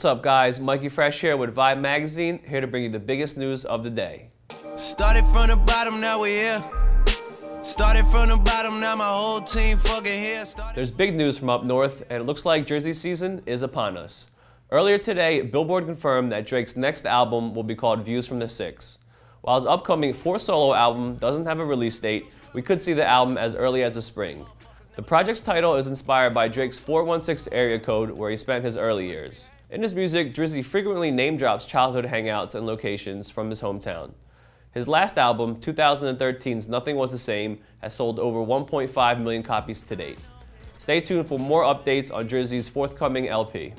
What's up guys, Mikey Fresh here with Vibe Magazine, here to bring you the biggest news of the day. Started from the bottom, now we're here. Started from the bottom, now my whole team fucking here. There's big news from up north, and it looks like Jersey season is upon us. Earlier today, Billboard confirmed that Drake's next album will be called Views from the 6. While his upcoming fourth solo album doesn't have a release date, we could see the album as early as the spring. The project's title is inspired by Drake's 416 area code where he spent his early years. In his music, Drizzy frequently name-drops childhood hangouts and locations from his hometown. His last album, 2013's Nothing Was the Same, has sold over 1.5 million copies to date. Stay tuned for more updates on Drizzy's forthcoming LP.